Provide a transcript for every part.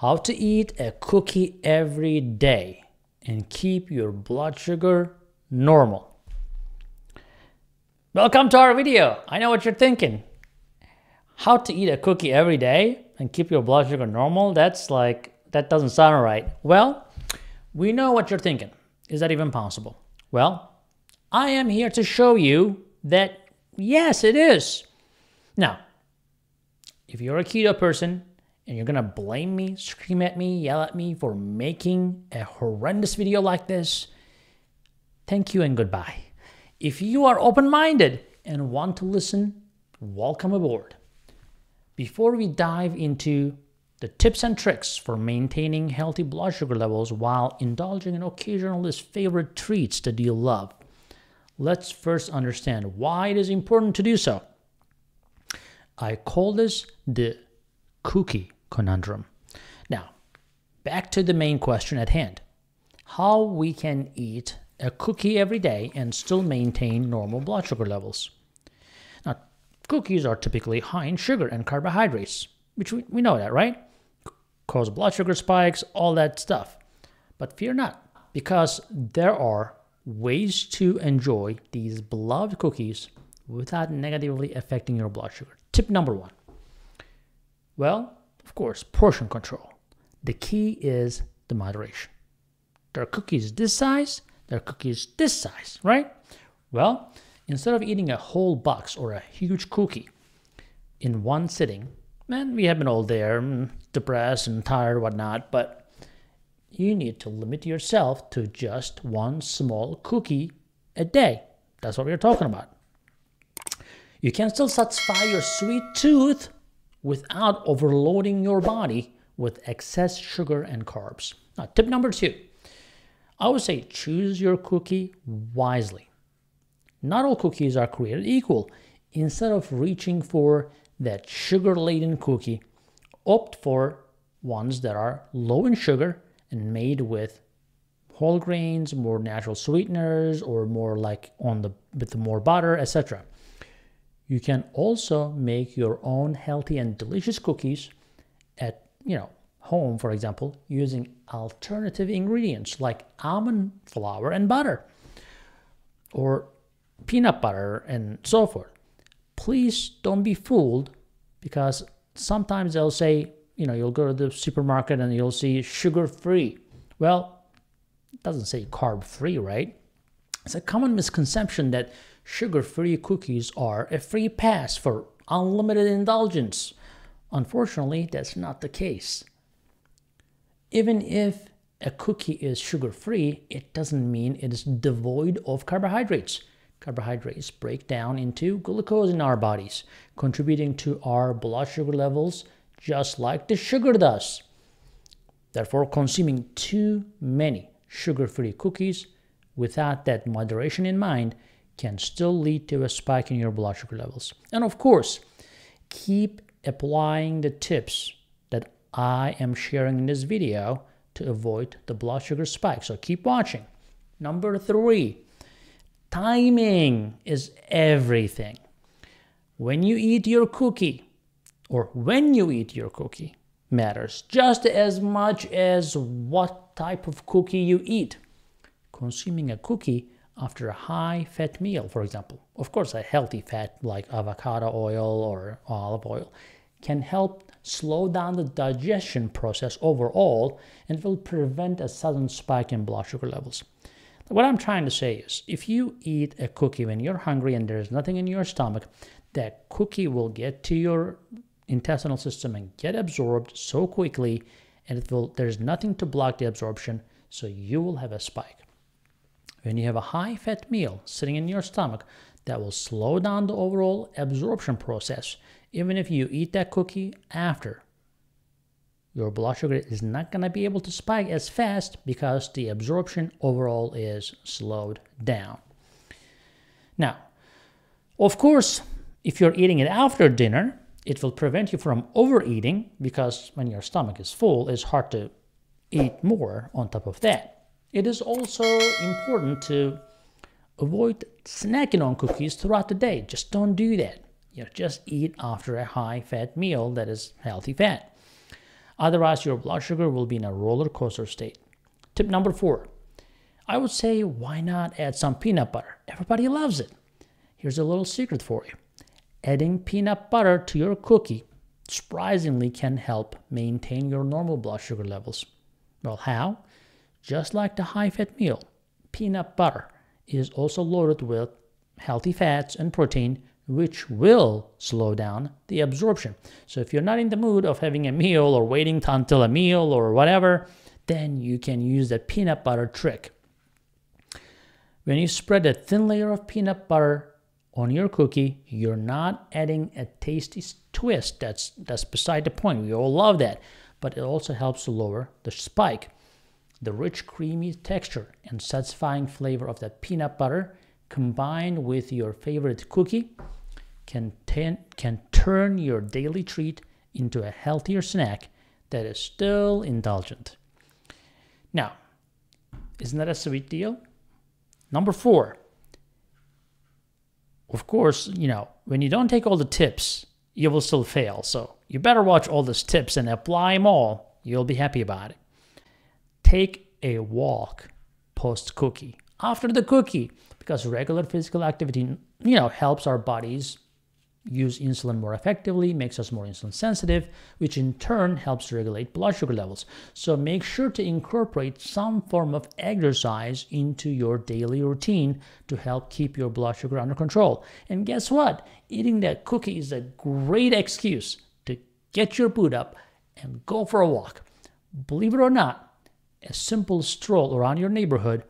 How to eat a cookie every day and keep your blood sugar normal. Welcome to our video. I know what you're thinking. How to eat a cookie every day and keep your blood sugar normal? That doesn't sound right. Well, we know what you're thinking. Is that even possible? Well, I am here to show you that yes, it is. Now, if you're a keto person, and you're gonna blame me, scream at me, yell at me for making a horrendous video like this, thank you and goodbye. If you are open-minded and want to listen, welcome aboard. Before we dive into the tips and tricks for maintaining healthy blood sugar levels while indulging in occasional favorite treats that you love, let's first understand why it is important to do so. I call this the cookie conundrum. Now, back to the main question at hand. How we can eat a cookie every day and still maintain normal blood sugar levels. Now, cookies are typically high in sugar and carbohydrates, which we know that, right? Cause blood sugar spikes, all that stuff. But fear not, because there are ways to enjoy these beloved cookies without negatively affecting your blood sugar. Tip number one. Well, of course, portion control. The key is the moderation. There are cookies this size, there are cookies this size, right? Well, instead of eating a whole box or a huge cookie in one sitting, man, we have been all there, depressed and tired, whatnot, but you need to limit yourself to just one small cookie a day. That's what we're talking about. You can still satisfy your sweet tooth without overloading your body with excess sugar and carbs. Now, tip number two, I would say choose your cookie wisely. Not all cookies are created equal. Instead of reaching for that sugar-laden cookie, opt for ones that are low in sugar and made with whole grains, more natural sweeteners, or more like with more butter, etc. You can also make your own healthy and delicious cookies at home, for example, using alternative ingredients like almond flour and butter or peanut butter and so forth. Please don't be fooled, because sometimes they'll say, you'll go to the supermarket and you'll see sugar-free. Well, it doesn't say carb-free, right? It's a common misconception that sugar-free cookies are a free pass for unlimited indulgence. Unfortunately, that's not the case. Even if a cookie is sugar-free, it doesn't mean it is devoid of carbohydrates. Carbohydrates break down into glucose in our bodies, contributing to our blood sugar levels just like the sugar does. Therefore, consuming too many sugar-free cookies without that moderation in mind can still lead to a spike in your blood sugar levels. And of course, keep applying the tips that I am sharing in this video to avoid the blood sugar spike. So keep watching. Number three, timing is everything. When you eat your cookie matters just as much as what type of cookie you eat. Consuming a cookie after a high-fat meal, for example, of course a healthy fat like avocado oil or olive oil, can help slow down the digestion process overall and will prevent a sudden spike in blood sugar levels. What I'm trying to say is, if you eat a cookie when you're hungry and there's nothing in your stomach, that cookie will get to your intestinal system and get absorbed so quickly, and there's nothing to block the absorption, so you will have a spike. When you have a high-fat meal sitting in your stomach, that will slow down the overall absorption process. Even if you eat that cookie after, your blood sugar is not going to be able to spike as fast because the absorption overall is slowed down. Now, of course, if you're eating it after dinner, it will prevent you from overeating, because when your stomach is full, it's hard to eat more on top of that. It is also important to avoid snacking on cookies throughout the day. Just don't do that. Just eat after a high-fat meal that is healthy fat. Otherwise, your blood sugar will be in a roller coaster state. Tip number 4. I would say, why not add some peanut butter? Everybody loves it. Here's a little secret for you. Adding peanut butter to your cookie surprisingly can help maintain your normal blood sugar levels. Well, how? Just like the high-fat meal, peanut butter is also loaded with healthy fats and protein, which will slow down the absorption. So if you're not in the mood of having a meal or waiting until a meal or whatever, then you can use that peanut butter trick. When you spread a thin layer of peanut butter on your cookie, you're not adding a tasty twist. That's beside the point. We all love that. But it also helps to lower the spike. The rich, creamy texture and satisfying flavor of that peanut butter combined with your favorite cookie can turn your daily treat into a healthier snack that is still indulgent. Now, isn't that a sweet deal? Number 4. Of course, you know, when you don't take all the tips, you will still fail. So you better watch all these tips and apply them all. You'll be happy about it. Take a walk post-cookie, after the cookie, because regular physical activity, you know, helps our bodies use insulin more effectively, makes us more insulin sensitive, which in turn helps regulate blood sugar levels. So make sure to incorporate some form of exercise into your daily routine to help keep your blood sugar under control. And guess what? Eating that cookie is a great excuse to get your boot up and go for a walk. Believe it or not, a simple stroll around your neighborhood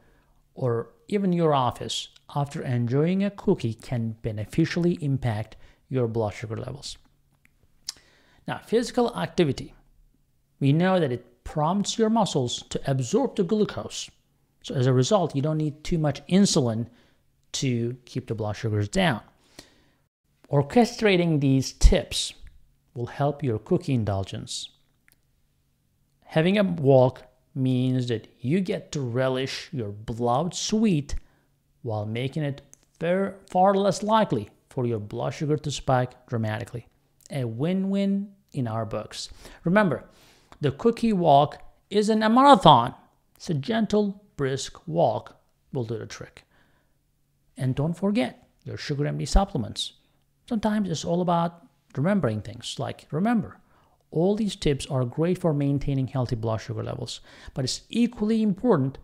or even your office after enjoying a cookie can beneficially impact your blood sugar levels. Now, physical activity. We know that it prompts your muscles to absorb the glucose. So as a result, you don't need too much insulin to keep the blood sugars down. Orchestrating these tips will help your cookie indulgence. Having a walk means that you get to relish your beloved sweet while making it far less likely for your blood sugar to spike dramatically. A win-win in our books. Remember, the cookie walk isn't a marathon. It's a gentle, brisk walk will do the trick. And don't forget your SugarMD supplements. Sometimes it's all about remembering things. Like, remember, all these tips are great for maintaining healthy blood sugar levels, but it's equally important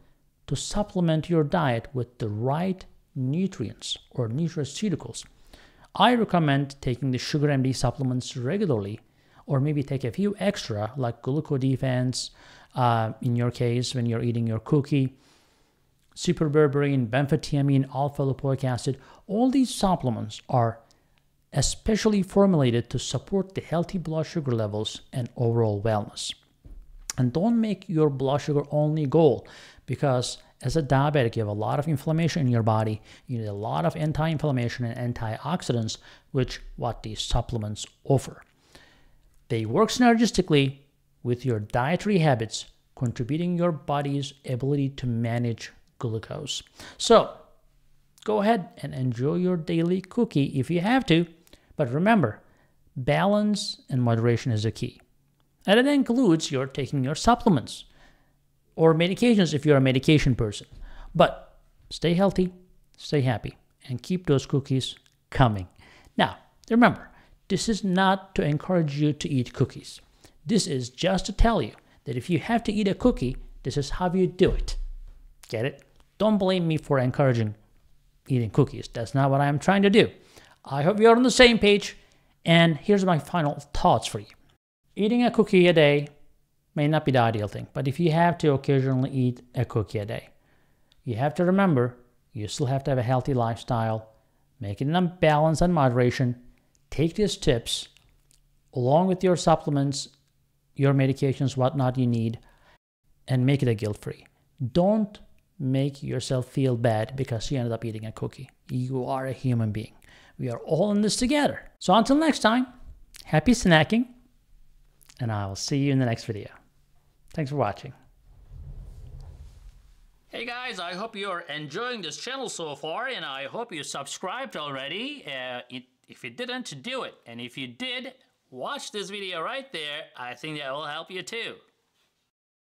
to supplement your diet with the right nutrients or nutraceuticals. I recommend taking the SugarMD supplements regularly, or maybe take a few extra like GlucoDefense in your case when you're eating your cookie, Superberberine, Benfotiamine, alpha-lipoic acid. All these supplements are especially formulated to support the healthy blood sugar levels and overall wellness. And don't make your blood sugar only goal, because as a diabetic, you have a lot of inflammation in your body. You need a lot of anti-inflammation and antioxidants, which what these supplements offer. They work synergistically with your dietary habits, contributing your body's ability to manage glucose. So go ahead and enjoy your daily cookie if you have to, but remember, balance and moderation is the key. And it includes your taking your supplements or medications if you're a medication person. But stay healthy, stay happy, and keep those cookies coming. Now, remember, this is not to encourage you to eat cookies. This is just to tell you that if you have to eat a cookie, this is how you do it. Get it? Don't blame me for encouraging eating cookies. That's not what I'm trying to do. I hope you're on the same page, and here's my final thoughts for you. Eating a cookie a day may not be the ideal thing, but if you have to occasionally eat a cookie a day, you have to remember you still have to have a healthy lifestyle, make it in balance and moderation, take these tips along with your supplements, your medications, whatnot you need, and make it a guilt-free. Don't make yourself feel bad because you ended up eating a cookie. You are a human being. We are all in this together. So until next time, happy snacking. And I will see you in the next video. Thanks for watching. Hey guys, I hope you're enjoying this channel so far, and I hope you subscribed already. If you didn't, do it. And if you did, Watch this video right there. I think that will help you too.